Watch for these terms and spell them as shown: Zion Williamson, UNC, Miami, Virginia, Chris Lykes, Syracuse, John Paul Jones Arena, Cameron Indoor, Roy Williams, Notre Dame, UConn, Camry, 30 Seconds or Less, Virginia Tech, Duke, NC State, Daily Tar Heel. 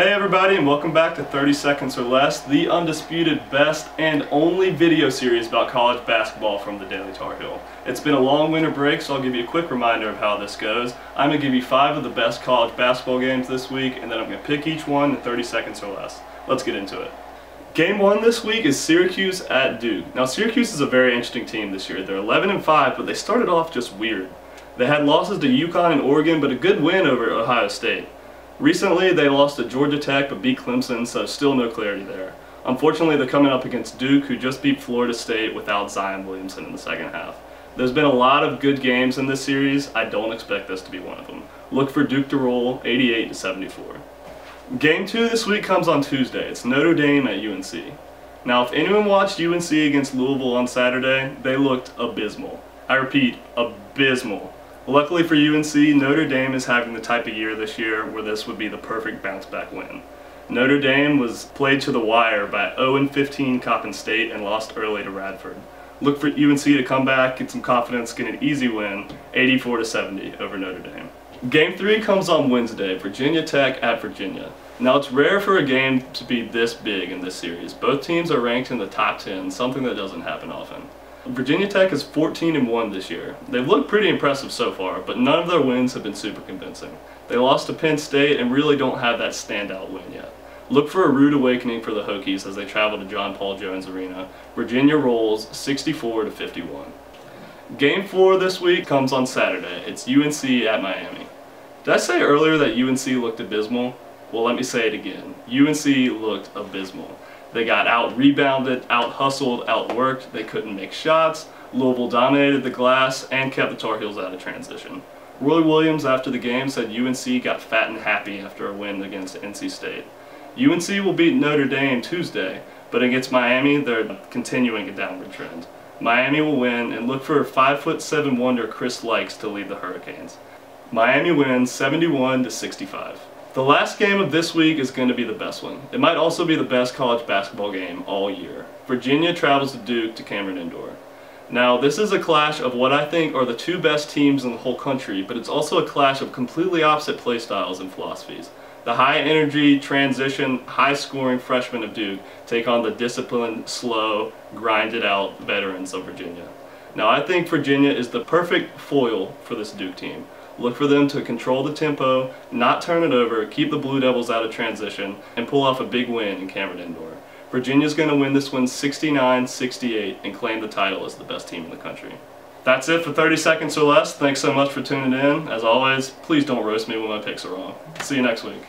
Hey everybody, and welcome back to 30 Seconds or Less, the undisputed best and only video series about college basketball from the Daily Tar Heel. It's been a long winter break, so I'll give you a quick reminder of how this goes. I'm going to give you 5 of the best college basketball games this week, and then I'm going to pick each one in 30 seconds or less. Let's get into it. Game 1 this week is Syracuse at Duke. Now Syracuse is a very interesting team this year. They're 11-5, but they started off just weird. They had losses to UConn and Oregon, but a good win over Ohio State. Recently, they lost to Georgia Tech but beat Clemson, so still no clarity there. Unfortunately, they're coming up against Duke, who just beat Florida State without Zion Williamson in the second half. There's been a lot of good games in this series. I don't expect this to be one of them. Look for Duke to roll 88-74. Game 2 this week comes on Tuesday. It's Notre Dame at UNC. Now, if anyone watched UNC against Louisville on Saturday, they looked abysmal. I repeat, abysmal. Luckily for UNC, Notre Dame is having the type of year this year where this would be the perfect bounce-back win. Notre Dame was played to the wire by 0-15 Coppin State and lost early to Radford. Look for UNC to come back, get some confidence, get an easy win, 84-70 over Notre Dame. Game 3 comes on Wednesday, Virginia Tech at Virginia. Now it's rare for a game to be this big in this series. Both teams are ranked in the top 10, something that doesn't happen often. Virginia Tech is 14-1 this year. They've looked pretty impressive so far, but none of their wins have been super convincing. They lost to Penn State and really don't have that standout win yet. Look for a rude awakening for the Hokies as they travel to John Paul Jones Arena. Virginia rolls 64-51. Game 4 this week comes on Saturday. It's UNC at Miami. Did I say earlier that UNC looked abysmal? Well, let me say it again. UNC looked abysmal. They got out-rebounded, out-hustled, out-worked. They couldn't make shots. Louisville dominated the glass and kept the Tar Heels out of transition. Roy Williams after the game said UNC got fat and happy after a win against NC State. UNC will beat Notre Dame Tuesday, but against Miami they're continuing a downward trend. Miami will win, and look for 5'7" wonder Chris Lykes to lead the Hurricanes. Miami wins 71-65. The last game of this week is going to be the best one. It might also be the best college basketball game all year. Virginia travels to Duke to Cameron Indoor. Now, this is a clash of what I think are the 2 best teams in the whole country, but it's also a clash of completely opposite play styles and philosophies. The high-energy, transition, high-scoring freshmen of Duke take on the disciplined, slow, grinded-out veterans of Virginia. Now, I think Virginia is the perfect foil for this Duke team. Look for them to control the tempo, not turn it over, keep the Blue Devils out of transition, and pull off a big win in Cameron Indoor. Virginia's going to win this one 69-68 and claim the title as the best team in the country. That's it for 30 seconds or less. Thanks so much for tuning in. As always, please don't roast me when my picks are wrong. See you next week.